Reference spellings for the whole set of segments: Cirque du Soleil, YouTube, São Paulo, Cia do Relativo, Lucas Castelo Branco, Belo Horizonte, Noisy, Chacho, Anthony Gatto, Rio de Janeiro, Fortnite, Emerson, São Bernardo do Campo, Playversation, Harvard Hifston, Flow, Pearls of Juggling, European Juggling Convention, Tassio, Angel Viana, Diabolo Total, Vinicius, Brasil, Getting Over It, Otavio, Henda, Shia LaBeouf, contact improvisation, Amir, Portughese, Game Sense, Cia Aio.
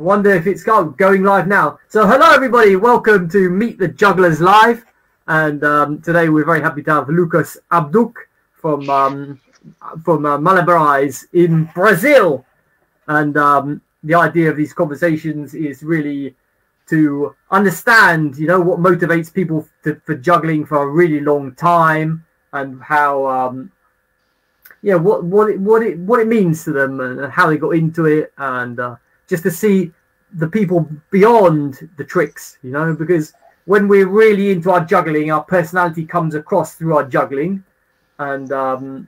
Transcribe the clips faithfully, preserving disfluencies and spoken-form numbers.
Wonder if it's going live now. So hello everybody, welcome to Meet the Jugglers Live, and um, today we're very happy to have Lucas Abduch from um, from uh, Malabarise in Brazil. And um, the idea of these conversations is really to understand, you know, what motivates people to, for juggling for a really long time, and how, um, yeah, what what it, what it what it means to them, and how they got into it, and. Uh, just to see the people beyond the tricks, you know, because when we're really into our juggling, our personality comes across through our juggling. And, um,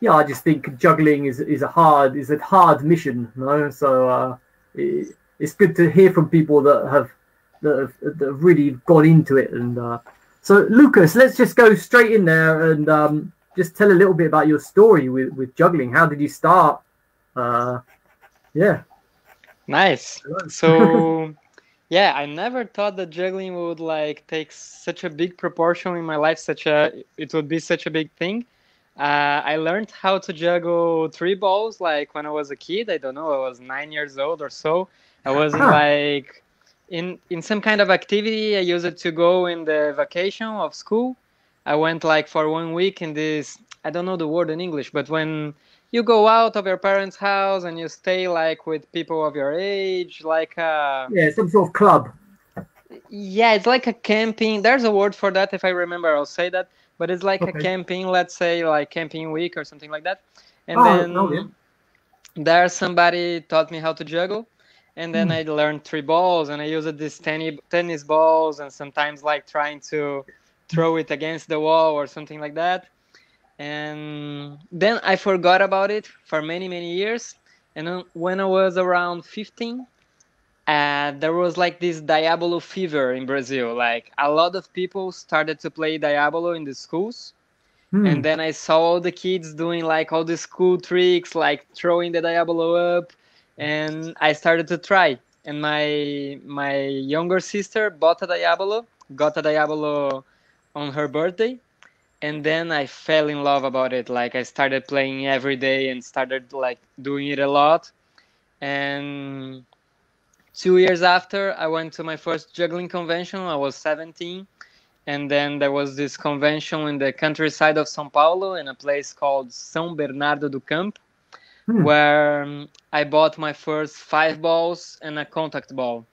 yeah, I just think juggling is, is a hard, is a hard mission, you know? So uh, it, it's good to hear from people that have, that have, that have really gone into it. And uh, so, Lucas, let's just go straight in there and um, just tell a little bit about your story with, with juggling. How did you start? Uh, yeah. Nice. So, yeah, I never thought that juggling would like take such a big proportion in my life. Such a it would be such a big thing. Uh, I learned how to juggle three balls like when I was a kid. I don't know, I was nine years old or so. I was in, like in in some kind of activity. I used it to go in the vacation of school. I went like for one week in this. I don't know the word in English, but when you go out of your parents' house and you stay like with people of your age, like a... Yeah, some sort of club. Yeah, it's like a camping. There's a word for that. If I remember, I'll say that. But it's like okay. a camping, let's say like camping week or something like that. And oh, then okay. there somebody taught me how to juggle. And then mm. I learned three balls and I used these tenny, tennis balls and sometimes like trying to throw it against the wall or something like that. And then I forgot about it for many, many years. And when I was around fifteen, uh, there was like this Diabolo fever in Brazil. Like a lot of people started to play Diabolo in the schools. Mm. And then I saw all the kids doing like all these cool tricks, like throwing the Diabolo up. And I started to try. And my my younger sister bought a Diabolo, got a Diabolo on her birthday. And then I fell in love about it. Like I started playing every day and started like doing it a lot. And two years after, I went to my first juggling convention. I was seventeen. And then there was this convention in the countryside of São Paulo in a place called São Bernardo do Campo, hmm. where I bought my first five balls and a contact ball.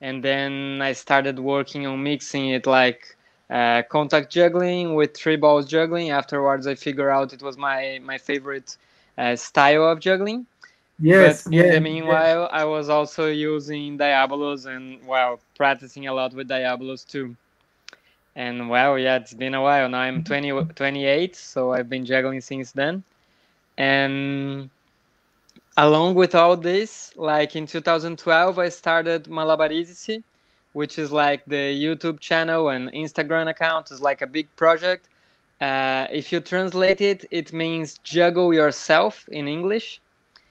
And then I started working on mixing it like Uh, contact juggling with three balls juggling. Afterwards, I figured out it was my my favorite uh, style of juggling. Yes. But yeah, in the meanwhile, yeah. I was also using Diabolos and well practicing a lot with Diabolos too. And well, yeah, it's been a while now. I'm twenty, twenty-eight, so I've been juggling since then. And along with all this, like in two thousand twelve, I started Malabarise, which is like the YouTube channel and Instagram account. Is like a big project. Uh, if you translate it, it means juggle yourself in English.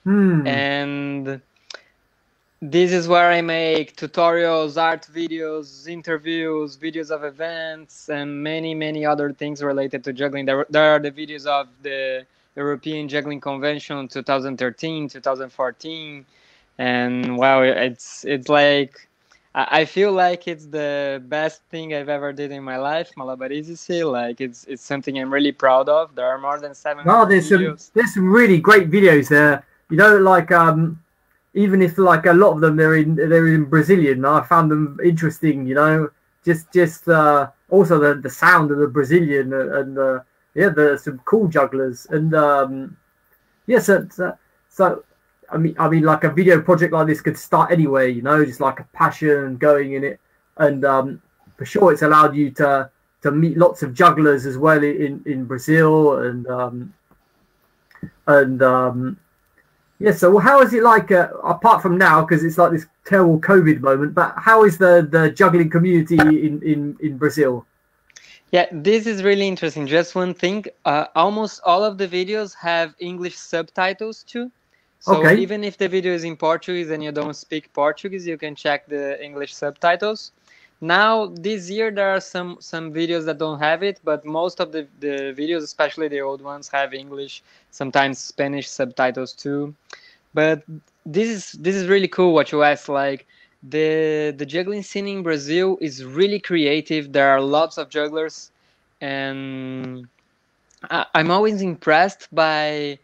Mm. And this is where I make tutorials, art videos, interviews, videos of events, and many, many other things related to juggling. There, there are the videos of the European Juggling Convention twenty thirteen, twenty fourteen. And wow, it's it's like... I feel like it's the best thing I've ever did in my life, Malabarise. Like it's it's something I'm really proud of. There are more than seven. Oh, there's videos. some there's some really great videos there. You know, like um, even if like a lot of them they're in they're in Brazilian. I found them interesting. You know, just just uh, also the the sound of the Brazilian and uh, yeah, there's some cool jugglers and um, yeah, so so. so I mean, I mean, like a video project like this could start anywhere, you know, just like a passion going in it. And um, for sure, it's allowed you to to meet lots of jugglers as well in, in Brazil. And um, and um, yeah, so well, how is it like, uh, apart from now, because it's like this terrible COVID moment, but how is the, the juggling community in, in, in Brazil? Yeah, this is really interesting. Just one thing, uh, almost all of the videos have English subtitles too. So okay. even if the video is in Portuguese and you don't speak Portuguese, you can check the English subtitles. Now, this year, there are some, some videos that don't have it, but most of the, the videos, especially the old ones, have English, sometimes Spanish subtitles too. But this is this is really cool what you asked. Like the the juggling scene in Brazil is really creative. There are lots of jugglers, and I, I'm always impressed by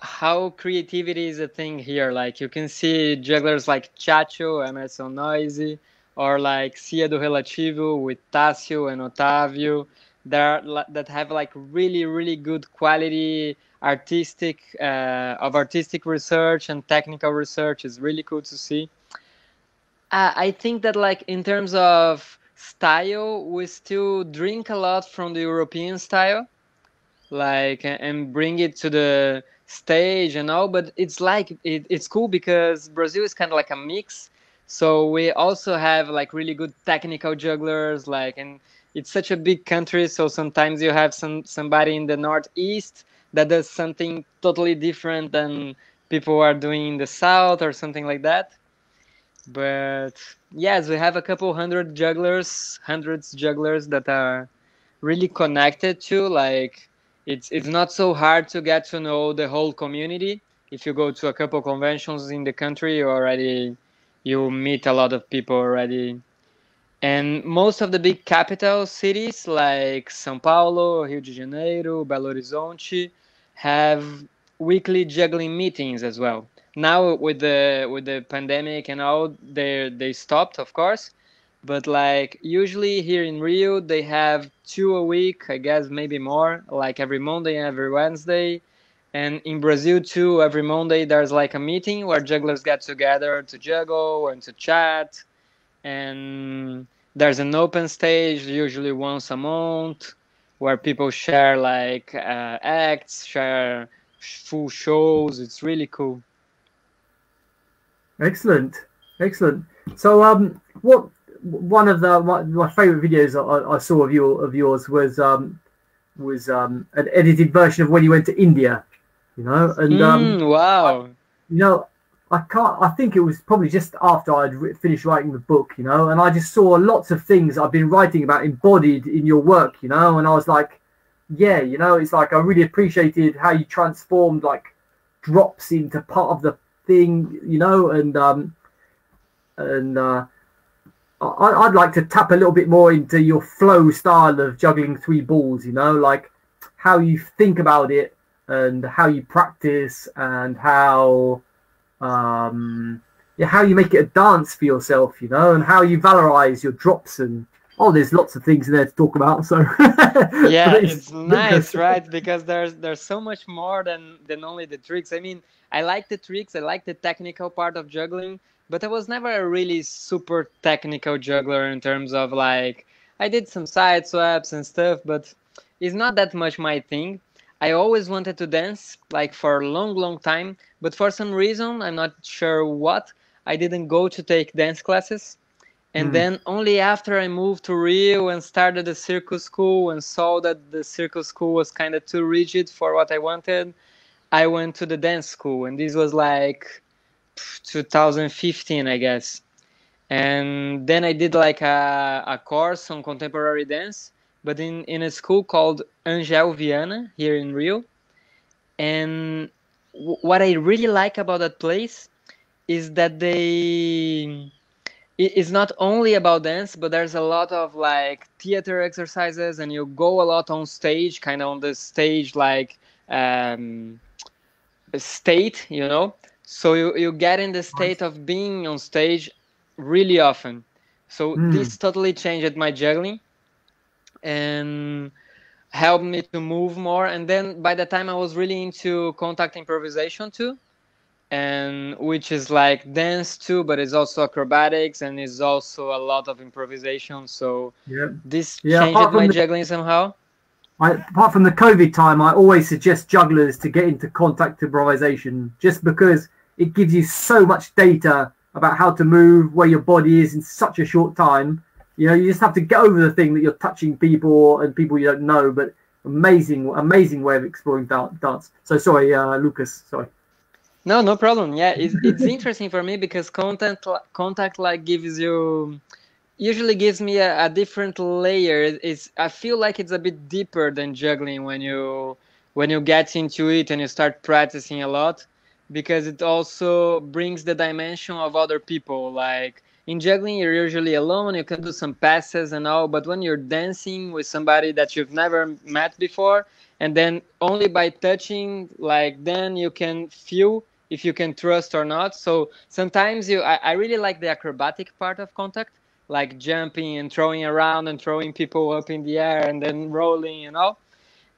how creativity is a thing here. Like you can see jugglers like Chacho, Emerson, Noisy, or like Cia do Relativo with Tassio and Otavio, that are, that have like really really good quality artistic uh, of artistic research and technical research. Is really cool to see. Uh, I think that like in terms of style, we still drink a lot from the European style, like and bring it to the stage and all, but it's like it, it's cool because Brazil is kind of like a mix, so we also have like really good technical jugglers, like, and it's such a big country, so sometimes you have some somebody in the northeast that does something totally different than people are doing in the south or something like that. But yes, we have a couple hundred jugglers hundreds jugglers that are really connected to, like, It's it's not so hard to get to know the whole community. If you go to a couple conventions in the country, you already you meet a lot of people already. And most of the big capital cities like São Paulo, Rio de Janeiro, Belo Horizonte have weekly juggling meetings as well. Now with the with the pandemic and all, they they stopped, of course. But like usually here in Rio, they have two a week, I guess, maybe more, like every Monday and every Wednesday. And in Brazil too, every Monday there's like a meeting where jugglers get together to juggle and to chat. And there's an open stage usually once a month where people share like uh, acts, share full shows. It's really cool. Excellent, excellent. So um, what? One of the my, my favorite videos I, I saw of your of yours was um was um an edited version of when you went to India, you know, and mm, um wow, I, you know, I can't I think it was probably just after I'd finished writing the book, you know, and I just saw lots of things I've been writing about embodied in your work, you know, and I was like, yeah, you know, it's like I really appreciated how you transformed like drops into part of the thing, you know, and um and uh I'd like to tap a little bit more into your flow style of juggling three balls, you know, like how you think about it and how you practice and how, um, yeah, how you make it a dance for yourself, you know, and how you valorize your drops. And oh, there's lots of things in there to talk about. So yeah, it's nice, right? Because there's there's so much more than than only the tricks. I mean, I like the tricks. I like the technical part of juggling. But I was never a really super technical juggler in terms of like, I did some side swaps and stuff, but it's not that much my thing. I always wanted to dance, like for a long, long time, but for some reason, I'm not sure what, I didn't go to take dance classes. And mm. then only after I moved to Rio and started the circus school and saw that the circus school was kind of too rigid for what I wanted, I went to the dance school, and this was like two thousand fifteen, I guess. And then I did like a, a course on contemporary dance, but in, in a school called Angel Viana here in Rio. And what I really like about that place is that they, it's not only about dance, but there's a lot of like theater exercises, and you go a lot on stage, kind of on the stage like um, state, you know? So you, you get in the state of being on stage really often. So mm. this totally changed my juggling and helped me to move more. And then by the time I was really into contact improvisation too, and which is like dance too, but it's also acrobatics and it's also a lot of improvisation. So yeah. this yeah, changed my juggling somehow. I, apart from the COVID time, I always suggest jugglers to get into contact improvisation just because it gives you so much data about how to move, where your body is in such a short time. You know, you just have to get over the thing that you're touching people and people you don't know, but amazing, amazing way of exploring dance. So sorry, uh, Lucas, sorry. No, no problem. Yeah, it's, it's interesting for me because contact, contact like gives you... usually gives me a, a different layer. It's, I feel like it's a bit deeper than juggling when you when you get into it and you start practicing a lot. because it also brings the dimension of other people. Like in juggling, you're usually alone, you can do some passes and all, but when you're dancing with somebody that you've never met before, and then only by touching, like, then you can feel if you can trust or not. So sometimes you, I, I really like the acrobatic part of contact, like jumping and throwing around and throwing people up in the air and then rolling and all.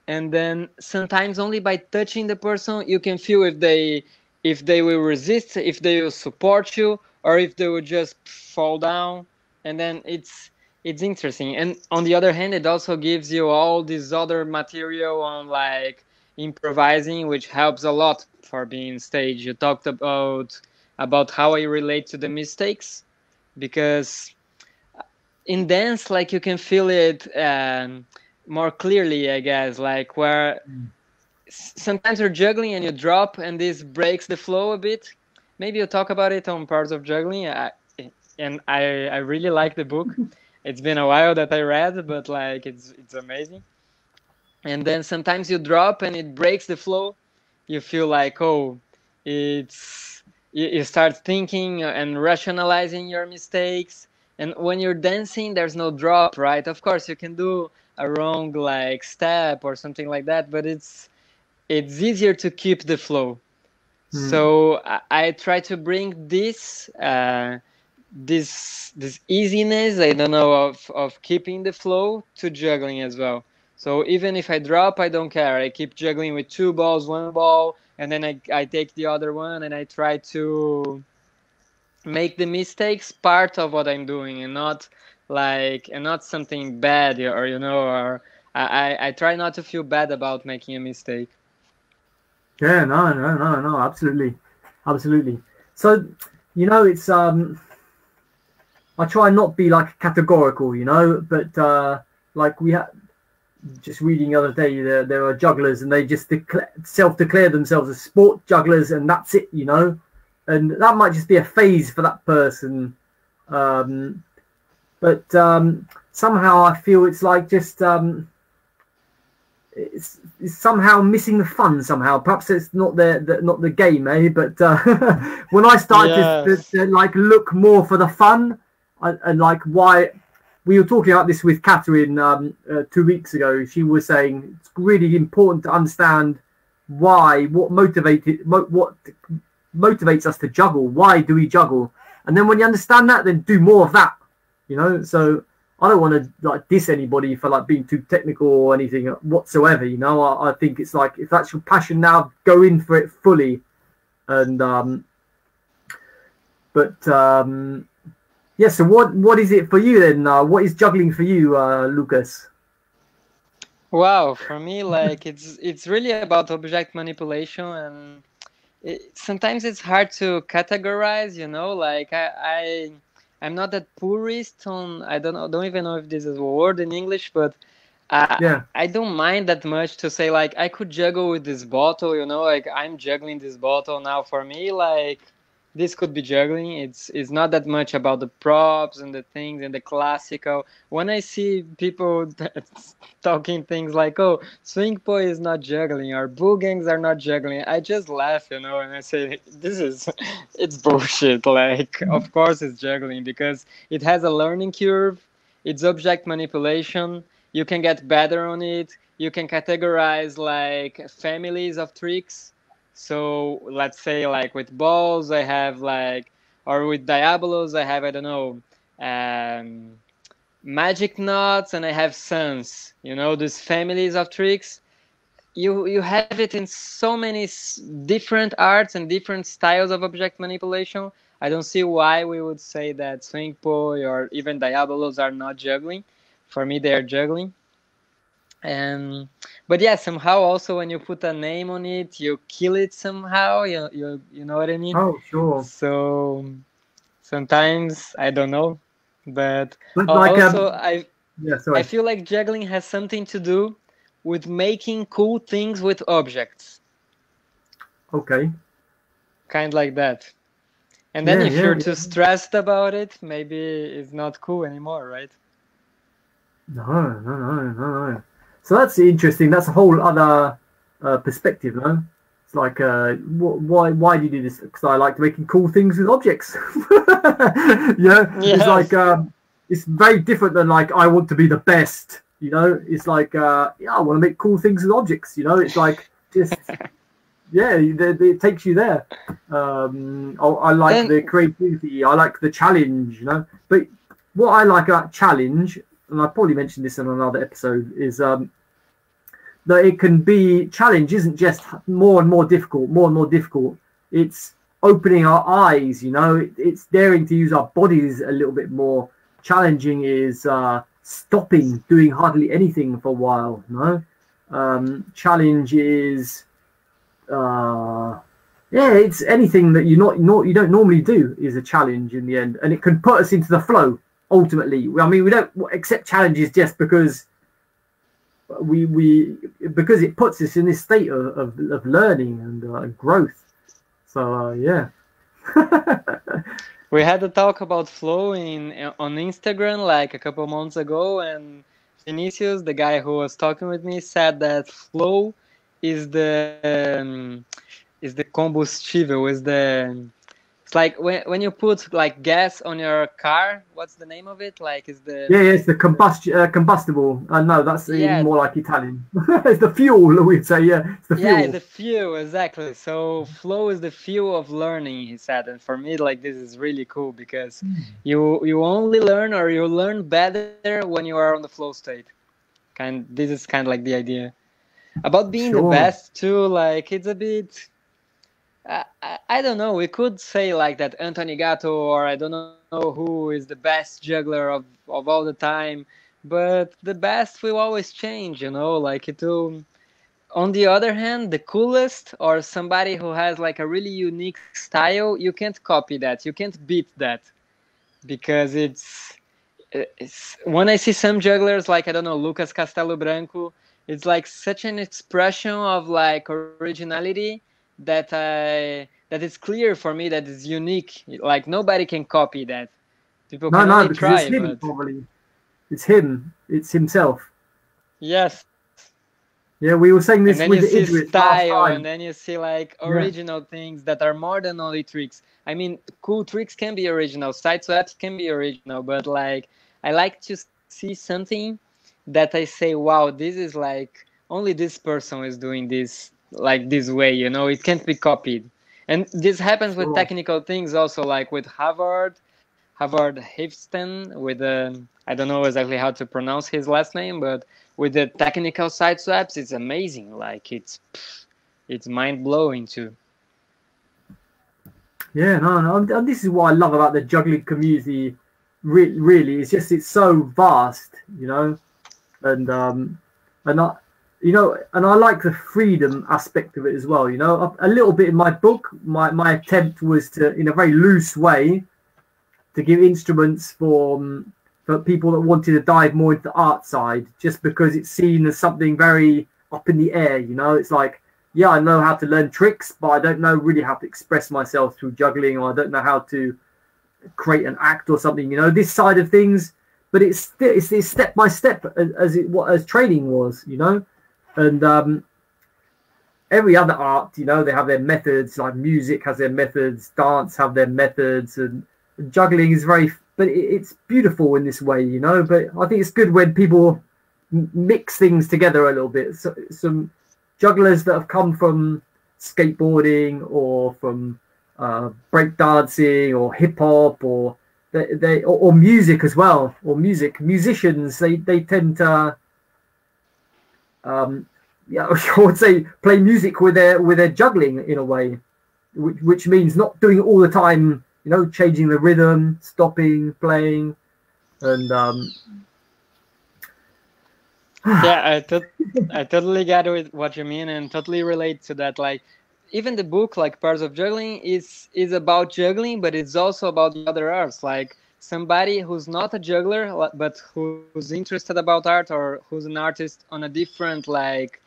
And then sometimes only by touching the person, you can feel if they, if they will resist, if they will support you, or if they will just fall down. And then it's, it's interesting. And on the other hand, it also gives you all this other material on like improvising, which helps a lot for being on stage. You talked about, about how I relate to the mistakes, because in dance, like you can feel it um, more clearly, I guess, like where mm. sometimes you're juggling and you drop and this breaks the flow a bit. Maybe you talk about it on Parts of Juggling. I, and I, I really like the book. It's been a while that I read, but like it's it's amazing. And then sometimes you drop and it breaks the flow. You feel like, oh, it's, you, you start thinking and rationalizing your mistakes. And when you're dancing, there's no drop, right? Of course, you can do a wrong like step or something like that, but it's it's easier to keep the flow. Mm. So I, I try to bring this uh, this this easiness, I don't know, of of keeping the flow to juggling as well. So even if I drop, I don't care. I keep juggling with two balls, one ball, and then I, I take the other one, and I try to make the mistakes part of what I'm doing and not like, and not something bad, or, you know, or I, I try not to feel bad about making a mistake. Yeah, no, no, no, no, absolutely. Absolutely. So, you know, it's, um, I try not be like categorical, you know, but uh, like we had, just reading the other day, there, there are jugglers and they just declare, self-declare themselves as sport jugglers and that's it, you know. And that might just be a phase for that person. Um, but um, somehow I feel it's like just, um, it's, it's somehow missing the fun somehow. Perhaps it's not the, the, not the game, eh? But uh, when I started yes. to, to, to like look more for the fun and, and like why, we were talking about this with Catherine um, uh, two weeks ago. She was saying it's really important to understand why, what motivated, mo what, motivates us to juggle. Why do we juggle? And then when you understand that, then do more of that, you know. So I don't want to like diss anybody for like being too technical or anything whatsoever, you know. I, I think it's like, if that's your passion now, go in for it fully. And um but um yeah, so what what is it for you then? Uh, what is juggling for you, uh Lucas? Wow, for me, like it's it's really about object manipulation, and It, sometimes it's hard to categorize, you know, like I, I, I'm not that purist on, I don't know, don't even know if this is a word in English, but I, yeah. I don't mind that much to say, like, I could juggle with this bottle, you know, like I'm juggling this bottle now. For me, like, this could be juggling. It's, it's not that much about the props and the things and the classical. When I see people talking things like, oh, swing poi is not juggling or boogangs are not juggling, I just laugh, you know, and I say, this is, it's bullshit. Like, of course it's juggling, because it has a learning curve. It's object manipulation. You can get better on it. You can categorize like families of tricks. So let's say like with balls, I have like, or with diabolos, I have, I don't know, um, magic knots, and I have suns, you know, these families of tricks. You, you have it in so many s different arts and different styles of object manipulation. I don't see why we would say that swing poi or even diabolos are not juggling. For me, they are juggling. Um but yeah, somehow also when you put a name on it, you kill it somehow, you you, you know what I mean? Oh, sure. So sometimes I don't know, but, but like, also um, I yeah, sorry. I feel like juggling has something to do with making cool things with objects. Okay, kind of like that. And then yeah, if yeah, you're yeah. too stressed about it, maybe it's not cool anymore, right? No, no, no, no, no. So that's interesting. That's a whole other uh, perspective, no? It's like, uh, wh why why do you do this? Because I like making cool things with objects. Yeah, yes. It's like, um, it's very different than like, I want to be the best. You know, it's like, uh, yeah, I want to make cool things with objects. You know, it's like just, yeah, it, it takes you there. Um, I, I like then, the creativity. I like the challenge. You know, but what I like about challenge, and I probably mentioned this in another episode, is um, that it can be challenge isn't just more and more difficult, more and more difficult. It's opening our eyes. You know, it, it's daring to use our bodies a little bit more. Challenging is. Uh, stopping doing hardly anything for a while. No um challenge is uh yeah it's anything that you're not, not you don't normally do is a challenge in the end, and it can put us into the flow ultimately. I mean, we don't accept challenges just because we we because it puts us in this state of, of, of learning and uh, growth. So uh, yeah. We had a talk about flow in on Instagram like a couple months ago, and Vinicius, the guy who was talking with me, said that flow is the um, is the combustible, is the it's like when when you put like gas on your car. What's the name of it? Like is the yeah, yeah it's the combust uh, combustible. Uh, no, that's yeah. more like Italian. It's the fuel, we'd say. Yeah, it's the fuel. Yeah, the fuel, exactly. So flow is the fuel of learning, he said, and for me, like this is really cool because you you only learn or you learn better when you are on the flow state. Kind this is kind of like the idea about being sure. the best too. Like it's a bit. I, I don't know, we could say like that Anthony Gatto or I don't know who is the best juggler of, of all the time, but the best will always change, you know, like it will. On the other hand, the coolest or somebody who has like a really unique style, you can't copy that, you can't beat that, because it's, it's when I see some jugglers like, I don't know, Lucas Castelo Branco, it's like such an expression of like originality that I that it's clear for me that it's unique. Like nobody can copy that. People no, can no, only because try, it's him but... probably. It's him. It's himself. Yes. Yeah, we were saying this and with the Idris style, and then you see like original yeah. things that are more than only tricks. I mean, cool tricks can be original. Side swaps can be original, but like I like to see something that I say, wow, this is like only this person is doing this. Like this way, you know, it can't be copied. And this happens with sure. technical things also, like with Harvard, Harvard Hifston, with the, I don't know exactly how to pronounce his last name, but with the technical side swaps, it's amazing. Like it's, it's mind blowing too. Yeah, no, no, and this is what I love about the juggling community. Re really, it's just, it's so vast, you know, and, um, and I, you know, and I like the freedom aspect of it as well. You know, a, a little bit in my book, my, my attempt was to, in a very loose way, to give instruments for, um, for people that wanted to dive more into the art side, just because it's seen as something very up in the air. You know, it's like, yeah, I know how to learn tricks, but I don't know really how to express myself through juggling, or I don't know how to create an act or something, you know, this side of things. But it's, it's, it's step by step as it as training was, you know. And um, every other art, you know, they have their methods, like music has their methods, dance have their methods, and, and juggling is very, but it, it's beautiful in this way, you know, but I think it's good when people mix things together a little bit. So, some jugglers that have come from skateboarding or from uh, breakdancing or hip hop or, they, they, or, or music as well, or music, musicians, they, they tend to... Um, yeah, I would say play music with their with their juggling in a way, which, which means not doing it all the time, you know, changing the rhythm, stopping, playing, and um... yeah, I, to I totally get with what you mean and totally relate to that. Like, even the book, like Parts of Juggling, is is about juggling, but it's also about the other arts, like. Somebody who's not a juggler but who's interested about art, or who's an artist on a different like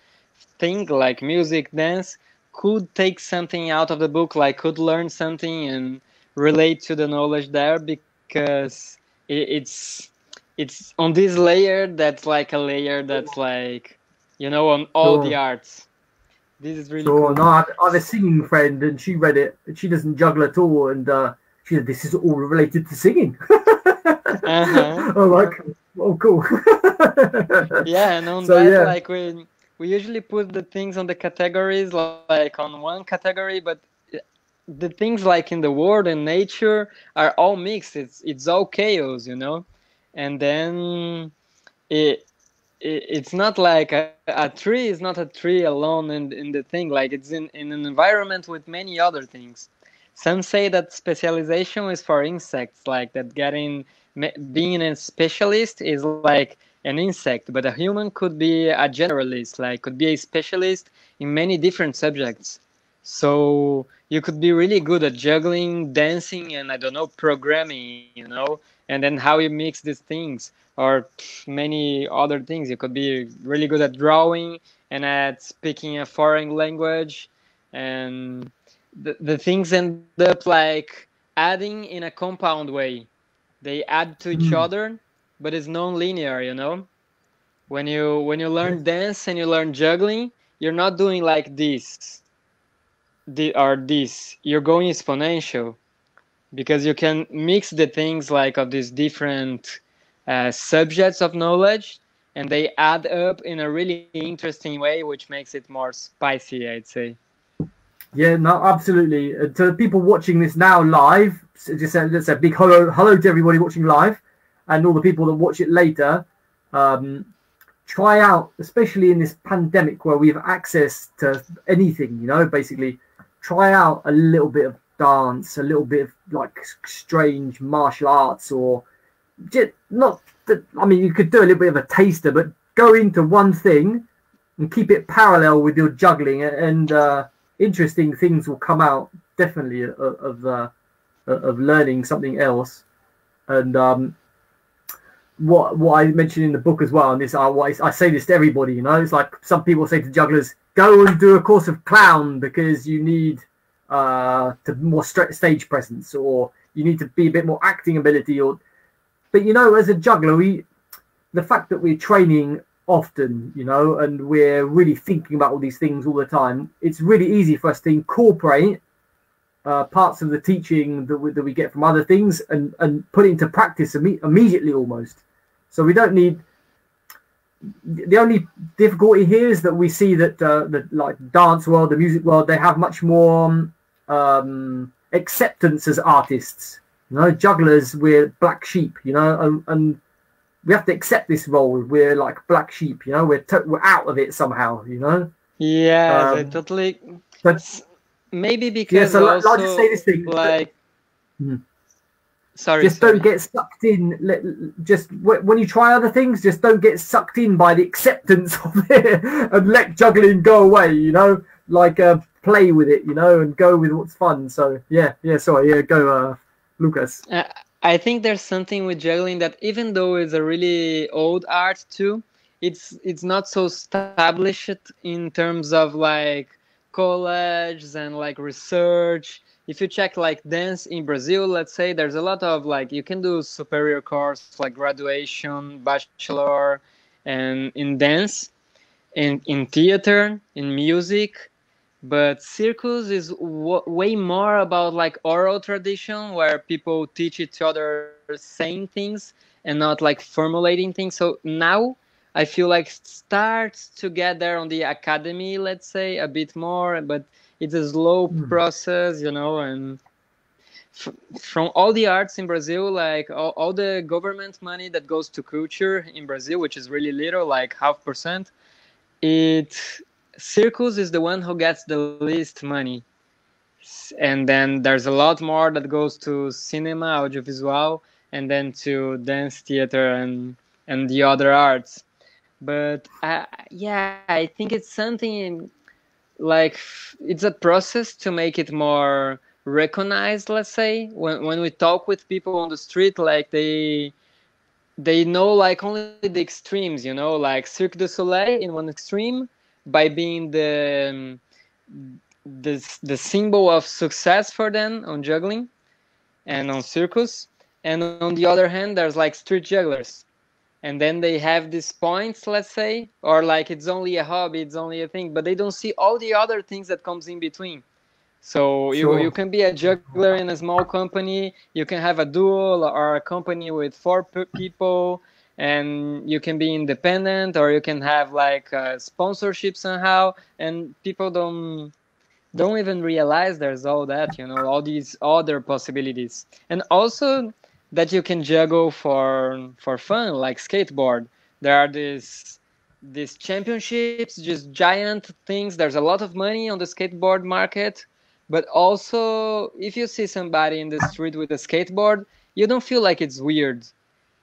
thing, like music, dance, could take something out of the book, like could learn something and relate to the knowledge there, because it's it's on this layer that's like a layer that's like, you know, on all sure. the arts. This is really so cool. No, I have, I have a singing friend, and she read it. And she doesn't juggle at all, and uh, she said, "This is all related to singing." uh-huh. I'm like, oh, cool. Yeah, and on so, that, yeah. like we we usually put the things on the categories, like on one category, but the things like in the world and nature are all mixed. It's it's all chaos, you know. And then it. It's not like a, a tree is not a tree alone in, in the thing, like it's in, in an environment with many other things. Some say that specialization is for insects, like that getting being a specialist is like an insect, but a human could be a generalist, like could be a specialist in many different subjects. So you could be really good at juggling, dancing, and I don't know, programming, you know, and then how you mix these things. Or many other things. You could be really good at drawing and at speaking a foreign language, and the, the things end up like adding in a compound way. They add to each mm. other, but it's non-linear, you know? When you when you learn dance and you learn juggling, you're not doing like this the, or this. You're going exponential because you can mix the things like of these different Uh, subjects of knowledge, and they add up in a really interesting way, which makes it more spicy, I'd say. Yeah, no, absolutely. Uh, to the people watching this now live, so just a, just a big hello, hello to everybody watching live, and all the people that watch it later. Um, try out, especially in this pandemic where we have access to anything, you know, basically try out a little bit of dance, a little bit of like strange martial arts, or just not that, I mean, you could do a little bit of a taster, but go into one thing and keep it parallel with your juggling, and uh, interesting things will come out definitely of of, uh, of learning something else. And um, what what I mentioned in the book as well, and this I, I say this to everybody, you know, it's like some people say to jugglers, go and do a course of clown because you need uh, to more stage presence, or you need to be a bit more acting ability, or. But, you know, as a juggler, we, the fact that we're training often, you know, and we're really thinking about all these things all the time, it's really easy for us to incorporate uh, parts of the teaching that we, that we get from other things and, and put into practice imme immediately almost. So we don't need... The only difficulty here is that we see that uh, the like, dance world, the music world, they have much more um, acceptance as artists. You know, jugglers, we're black sheep, you know, and, and we have to accept this role. We're like black sheep, you know, we're, we're out of it somehow, you know. Yeah, um, totally. But maybe because yeah, so also, I'll just say this thing. Like, but, sorry. Just sorry. Don't get sucked in. Let, just when you try other things, just don't get sucked in by the acceptance of it and let juggling go away, you know, like uh, play with it, you know, and go with what's fun. So, yeah, yeah, sorry, yeah, go, uh. Lucas. Uh, I think there's something with juggling that even though it's a really old art too, it's it's not so established in terms of like colleges and like research. If you check like dance in Brazil, let's say, there's a lot of like, you can do superior course like graduation, bachelor, and in dance, and in theater, in music. But circus is w way more about like oral tradition, where people teach each other saying things and not like formulating things. So now I feel like starts to get there on the academy, let's say, a bit more, but it's a slow mm. process, you know. And f from all the arts in Brazil, like all, all the government money that goes to culture in Brazil, which is really little, like half percent, it. Circus is the one who gets the least money, and then there's a lot more that goes to cinema, audiovisual, and then to dance, theater, and and the other arts. But uh, yeah, I think it's something like it's a process to make it more recognized. Let's say when when we talk with people on the street, like they. They know like only the extremes, you know, like Cirque du Soleil in one extreme. By being the, the the symbol of success for them on juggling and on circus, and on the other hand, there's like street jugglers and then they have these points, let's say, or like it's only a hobby, it's only a thing, but they don't see all the other things that comes in between. So sure. you, you can be a juggler in a small company, you can have a duo or a company with four people, and you can be independent, or you can have like a sponsorship somehow, and people don't don't even realize there's all that, you know, all these other possibilities. And also that you can juggle for for fun, like skateboard. There are these these championships, just giant things. There's a lot of money on the skateboard market, but also if you see somebody in the street with a skateboard, you don't feel like it's weird.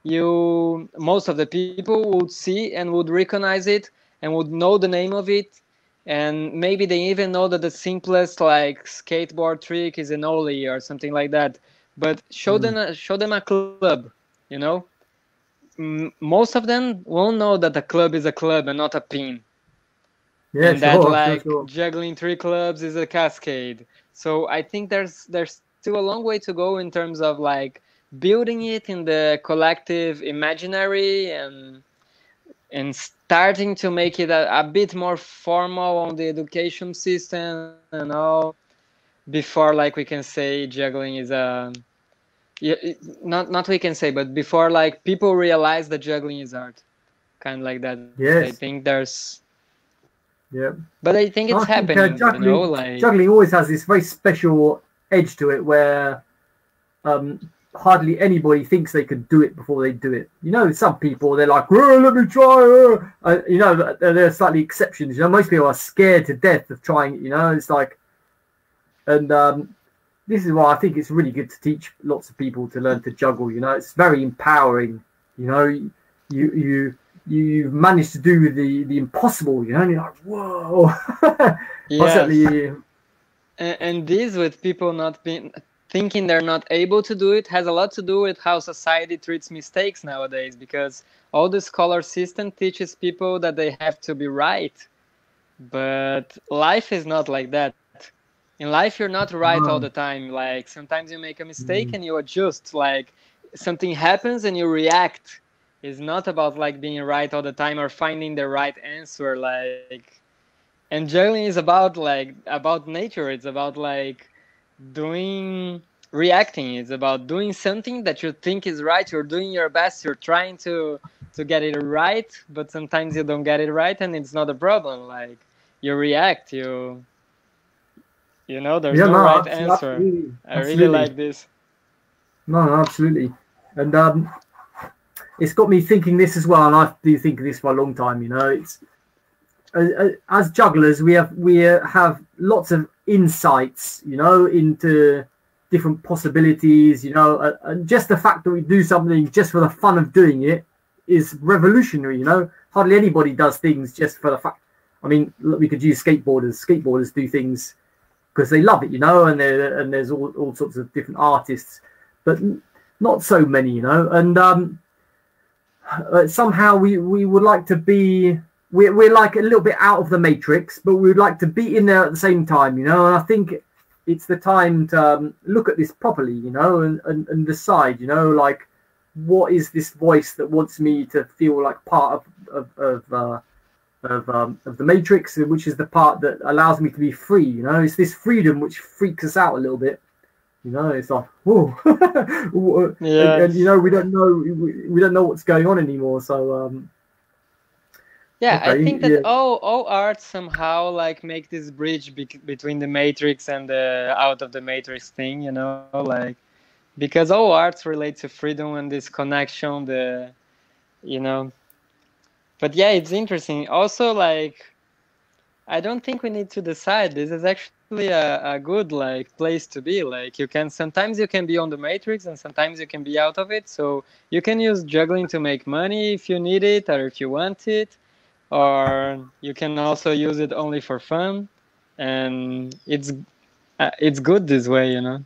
You most of the people would see and would recognize it and would know the name of it. And maybe they even know that the simplest like skateboard trick is an ollie or something like that. But show mm. them a, show them a club, you know. M most of them won't know that a club is a club and not a pin. Yeah, and sure, that like sure, sure. juggling three clubs is a cascade. So I think there's there's still a long way to go in terms of like building it in the collective imaginary and and starting to make it a, a bit more formal on the education system and all, before like we can say juggling is a yeah, not not we can say, but before like people realize that juggling is art, kind of like that. Yes, I think there's yeah, but I think it's I happening. Think, uh, juggling, you know, like... juggling always has this very special edge to it where um. hardly anybody thinks they could do it before they do it. You know, some people, they're like, oh, let me try. Uh, you know, there are slightly exceptions. You know, most people are scared to death of trying it. You know, it's like, and um, this is why I think it's really good to teach lots of people to learn to juggle. You know, it's very empowering. You know, you you you manage to do the the impossible. You know, and you're like, whoa. Yes. And, and this with people not being. Thinking they're not able to do it has a lot to do with how society treats mistakes nowadays, because all the scholar system teaches people that they have to be right. But life is not like that. In life, you're not right all the time. Like sometimes you make a mistake and you adjust, like something happens and you react. It's not about like being right all the time or finding the right answer. Like, and juggling is about like, about nature. It's about like, doing reacting is about doing something that you think is right. You're doing your best, you're trying to to get it right, but sometimes you don't get it right and it's not a problem. Like you react, you you know there's yeah, no, no right absolutely, answer absolutely. I really absolutely. like this no, no absolutely and um it's got me thinking this as well, and I do think this for a long time. You know, it's uh, as jugglers we have we have lots of insights, you know, into different possibilities, you know, uh, and just the fact that we do something just for the fun of doing it is revolutionary. You know, hardly anybody does things just for the fact. I mean, look, we could use skateboarders. Skateboarders do things because they love it, you know, and there and there's all, all sorts of different artists, but not so many, you know. And um, uh, somehow we we would like to be. We're, we're like a little bit out of the matrix, but we would like to be in there at the same time, you know. And I think it's the time to um, look at this properly, you know, and, and, and decide, you know, like, what is this voice that wants me to feel like part of of of, uh, of, um, of the matrix, which is the part that allows me to be free, you know. It's this freedom which freaks us out a little bit. You know, it's like, whoa. yeah. and, and, you know, we don't know, we, we don't know what's going on anymore, so... Um, Yeah, okay, I think that yeah. all, all arts somehow like make this bridge be between the matrix and the out of the matrix thing, you know, like because all arts relate to freedom and this connection, the, you know, but yeah, it's interesting. Also, like, I don't think we need to decide. This is actually a, a good like place to be. Like you can, sometimes you can be on the matrix and sometimes you can be out of it. So you can use juggling to make money if you need it or if you want it. Or you can also use it only for fun, and it's uh, it's good this way, you know.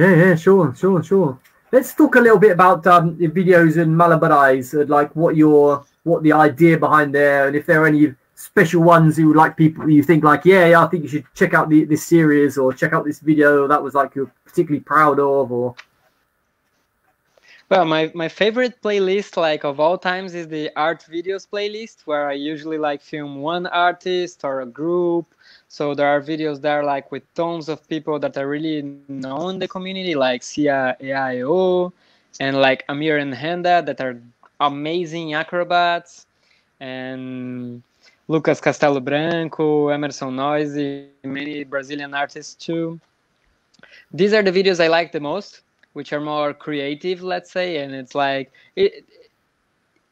Yeah, yeah, sure, sure, sure. Let's talk a little bit about um, the videos and Malabarise, and like what your what the idea behind there, and if there are any special ones you like people you think like, yeah, yeah I think you should check out the, this series or check out this video that was like you're particularly proud of, or. Well, my, my favorite playlist, like, of all times is the art videos playlist, where I usually, like, film one artist or a group. So there are videos there, like, with tons of people that are really known in the community, like Cia Aio and, like, Amir and Henda, that are amazing acrobats, and Lucas Castelo Branco, Emerson, Noisy, many Brazilian artists, too. These are the videos I like the most, which are more creative, let's say, and it's like it,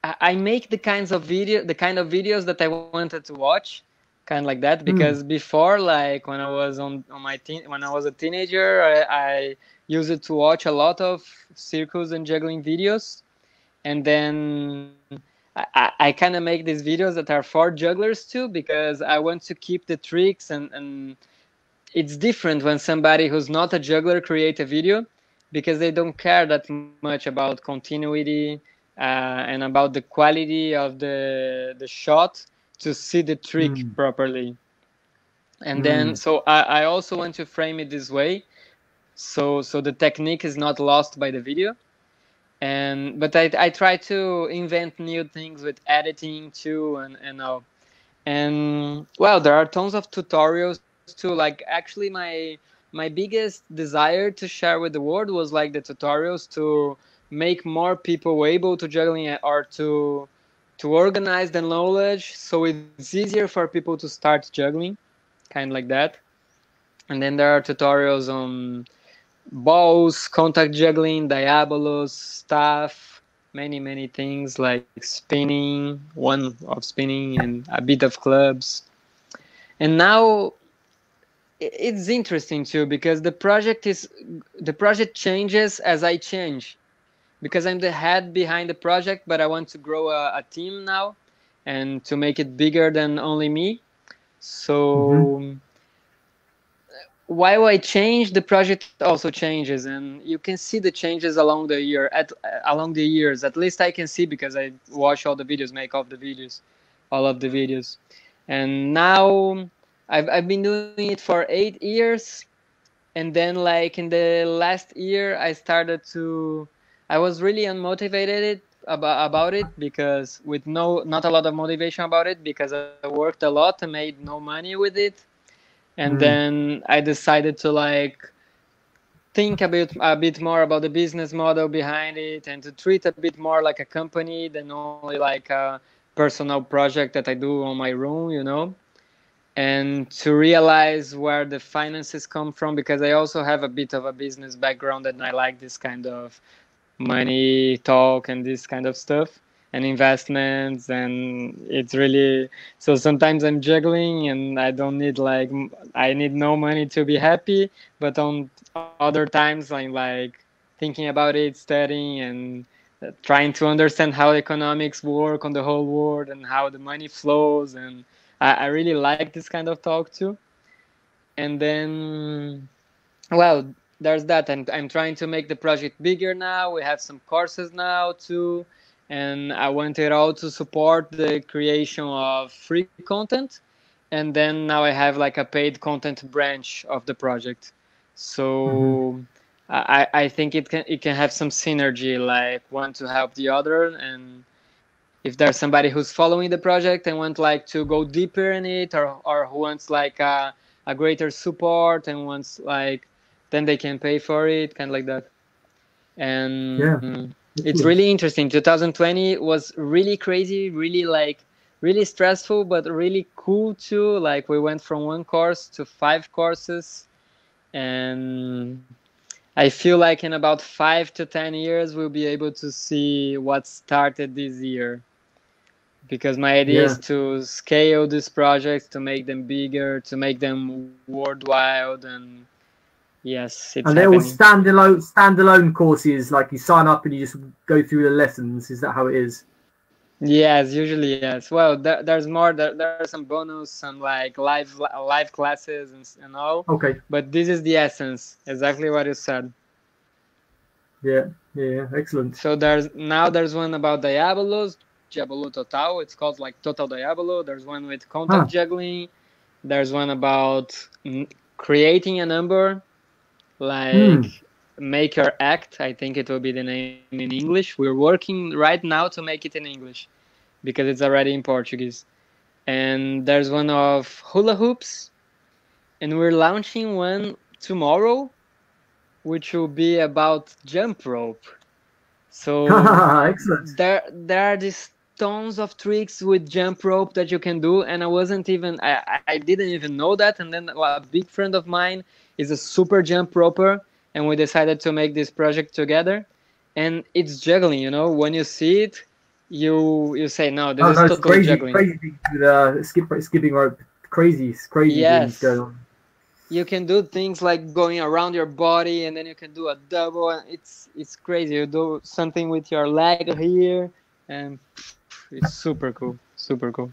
I make the kinds of video, the kind of videos that I wanted to watch, kind of like that. Because mm. before, like when I was on, on my teen, when I was a teenager, I, I used to watch a lot of circus and juggling videos, and then I, I kind of make these videos that are for jugglers too, because I want to keep the tricks, and and it's different when somebody who's not a juggler creates a video, because they don't care that much about continuity uh, and about the quality of the the shot to see the trick mm. properly. And mm. then, so I, I also want to frame it this way, so so the technique is not lost by the video. And but I, I try to invent new things with editing too, and and all. And well, there are tons of tutorials too. Like actually, my My biggest desire to share with the world was like the tutorials to make more people able to juggling, or to to organize the knowledge so it's easier for people to start juggling, kind of like that. And then there are tutorials on balls, contact juggling, diabolos, stuff, many, many things like spinning, one of spinning and a bit of clubs. And now it's interesting too, because the project is the project changes as I change, because I'm the head behind the project, but I want to grow a, a team now and to make it bigger than only me. So mm-hmm. while I change, the project also changes, and you can see the changes along the year at along the years. At least I can see, because I watch all the videos, make all the videos, all of the videos, and now. I've I've been doing it for eight years, and then like in the last year I started to, I was really unmotivated about about it, because with no not a lot of motivation about it, because I worked a lot and made no money with it, and mm. then I decided to like think a bit a bit more about the business model behind it, and to treat a bit more like a company than only like a personal project that I do on my own, you know. And to realize where the finances come from, because I also have a bit of a business background and I like this kind of money talk and this kind of stuff and investments. And it's really, so sometimes I'm juggling and I don't need like, I need no money to be happy. But on other times, I'm like thinking about it, studying and trying to understand how economics work on the whole world and how the money flows, and I really like this kind of talk too. And then, well, there's that. I'm, I'm trying to make the project bigger now. We have some courses now too. And I wanted all to support the creation of free content. And then now I have like a paid content branch of the project. So mm-hmm. I, I think it can, it can have some synergy, like one to help the other. And if there's somebody who's following the project and want like to go deeper in it, or or who wants like a, a greater support and wants like, then they can pay for it, kind of like that. And yeah. It's really interesting. twenty twenty was really crazy, really like really stressful, but really cool too. Like we went from one course to five courses, and I feel like in about five to ten years we'll be able to see what started this year. Because my idea yeah. is to scale these projects, to make them bigger, to make them worldwide, and yes, it's and they're happening. All standalone, standalone courses. Like you sign up and you just go through the lessons. Is that how it is? Yes, usually yes. Well, there, there's more. There, there are some bonus, some like live, live classes and and all. Okay. But this is the essence, exactly what you said. Yeah. Yeah. Excellent. So there's now there's one about diabolos. Diabolo Total, it's called like Total Diabolo. There's one with contact ah. juggling. There's one about n creating a number, like mm. Make Your Act, I think it will be the name in English. We're working right now to make it in English because it's already in Portuguese. And there's one of hula hoops, and we're launching one tomorrow, which will be about jump rope. So there, there are these tons of tricks with jump rope that you can do. And I wasn't even, I, I didn't even know that. And then well, a big friend of mine is a super jump roper, and we decided to make this project together. And it's juggling, you know, when you see it, you you say, no, this oh, is no, totally crazy, juggling. Crazy with, uh, skip, skipping rope, crazy, it's crazy. Yes. Things going on. You can do things like going around your body, and then you can do a double. And it's it's crazy. You do something with your leg here, and it's super cool, super cool.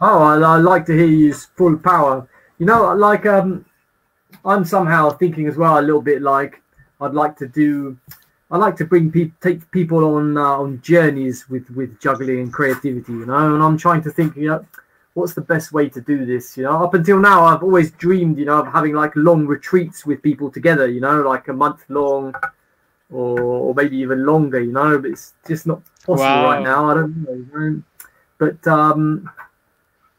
Oh, I, I like to hear you use full power. You know, like um, I'm somehow thinking as well a little bit like I'd like to do. I like to bring people, take people on uh, on journeys with with juggling and creativity. You know, and I'm trying to think. You know, what's the best way to do this? You know, up until now, I've always dreamed, you know, of having like long retreats with people together, you know, like a month long or, or maybe even longer, you know, but it's just not possible wow. right now. I don't know. You know? But um,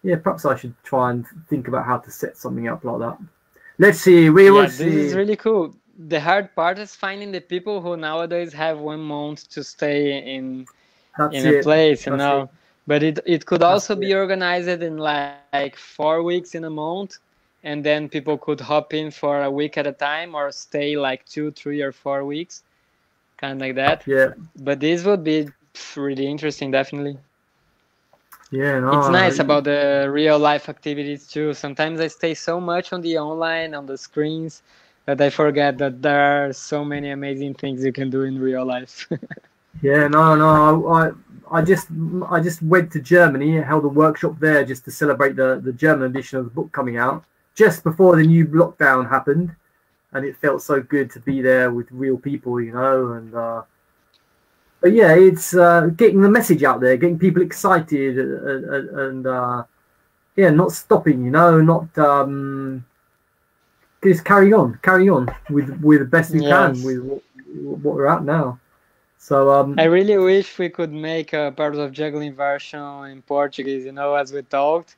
yeah, perhaps I should try and think about how to set something up like that. Let's see. We yeah, will see. This is really cool. The hard part is finding the people who nowadays have one month to stay in, in a place, you know. But it, it could also be organized in like four weeks in a month, and then people could hop in for a week at a time or stay like two, three or four weeks, kind of like that. Yeah. But this would be really interesting, definitely. Yeah. No, it's nice about the real life activities too. Sometimes I stay so much on the online, on the screens, that I forget that there are so many amazing things you can do in real life. Yeah, no, no, I, I just, I just went to Germany and held a workshop there just to celebrate the the German edition of the book coming out just before the new lockdown happened, and it felt so good to be there with real people, you know. And uh, but yeah, it's uh, getting the message out there, getting people excited, and, and uh, yeah, not stopping, you know, not um, just carrying on, carrying on with with the best you yes. can with what, what we're at now. So um, I really wish we could make a part of juggling version in Portuguese. You know, as we talked,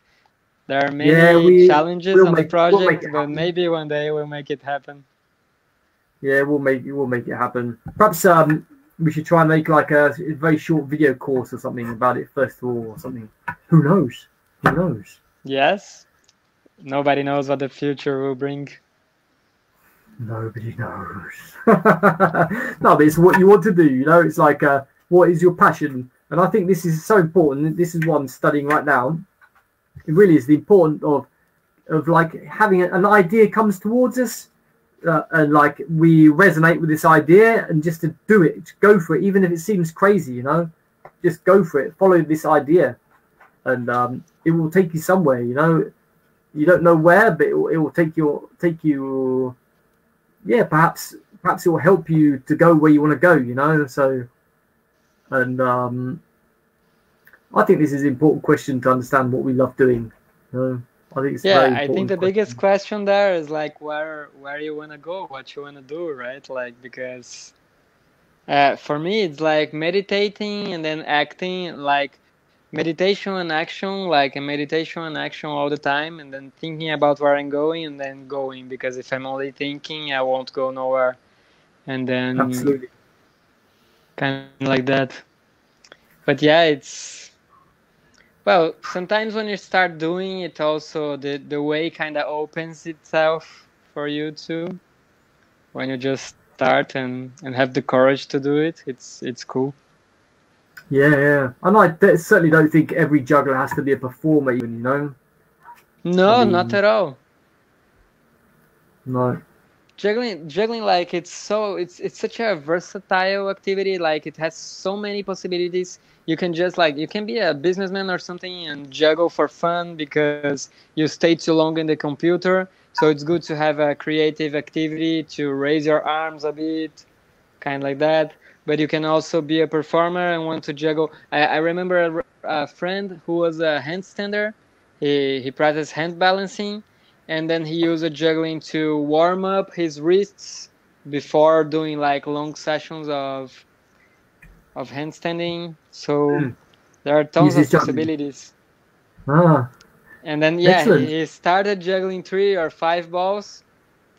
there are many yeah, we, challenges we'll on make, the project, we'll but maybe one day we'll make it happen. Yeah, we'll make we'll make it happen. Perhaps um, we should try and make like a very short video course or something about it first of all, or something. Who knows? Who knows? Yes, nobody knows what the future will bring. Nobody knows. No, but it's what you want to do, you know. It's like uh, what is your passion? And I think this is so important. This is what I'm studying right now. It really is the importance of of like having an idea comes towards us uh, and like we resonate with this idea, and just to do it, to go for it, even if it seems crazy, you know, just go for it, follow this idea, and um, it will take you somewhere, you know. You don't know where, but it will, it will take your take you. Yeah, perhaps perhaps it will help you to go where you want to go, you know. So, and um, I think this is an important question to understand what we love doing. You know? I think it's yeah. Very I think the question. biggest question there is like where where you want to go, what you want to do, right? Like because uh, for me it's like meditating and then acting, like meditation and action, like a meditation and action all the time, and then thinking about where I'm going and then going, because if I'm only thinking I won't go nowhere. And then absolutely kind of like that. But yeah, it's well, sometimes when you start doing it also the the way kind of opens itself for you too, when you just start and and have the courage to do it. It's it's cool. Yeah, yeah, and I certainly don't think every juggler has to be a performer, even, you know. No, I mean, not at all. No. Juggling, juggling, like it's so it's it's such a versatile activity. Like it has so many possibilities. You can just like you can be a businessman or something and juggle for fun because you stay too long in the computer. So it's good to have a creative activity to raise your arms a bit, kind of like that. But you can also be a performer and want to juggle. I, I remember a, a friend who was a handstander. He, he practiced hand balancing, and then he used a juggling to warm up his wrists before doing like long sessions of of handstanding. So mm. there are tons Easy of juggling. possibilities. Ah. And then yeah, Excellent. he started juggling three or five balls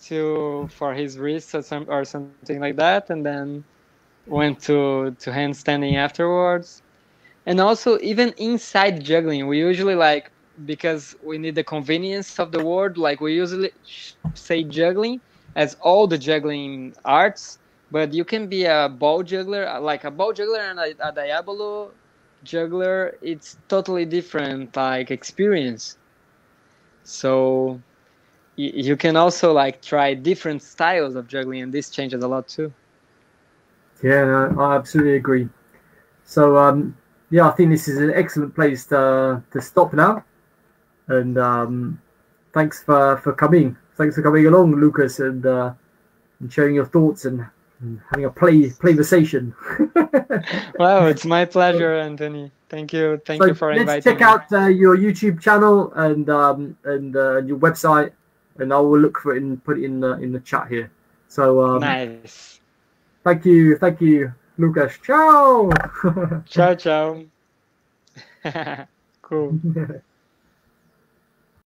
to for his wrists or some or something like that, and then went to to handstanding afterwards. And also even inside juggling, we usually like, because we need the convenience of the word, like we usually say juggling as all the juggling arts, but you can be a ball juggler, like a ball juggler and a, a Diabolo juggler, it's totally different like experience. So y you can also like try different styles of juggling, and this changes a lot too. Yeah, no, I absolutely agree. So um yeah, I think this is an excellent place to to stop now. And um, thanks for, for coming. Thanks for coming along, Lucas, and, uh, and sharing your thoughts and, and having a play playversation. Wow, it's my pleasure, Anthony. Thank you. Thank so you for inviting check me. Check out uh, your YouTube channel and um, and uh, your website, and I will look for it and put it in the, in the chat here. So um, nice. Thank you. Thank you, Lucas. Ciao. Ciao, ciao. Cool.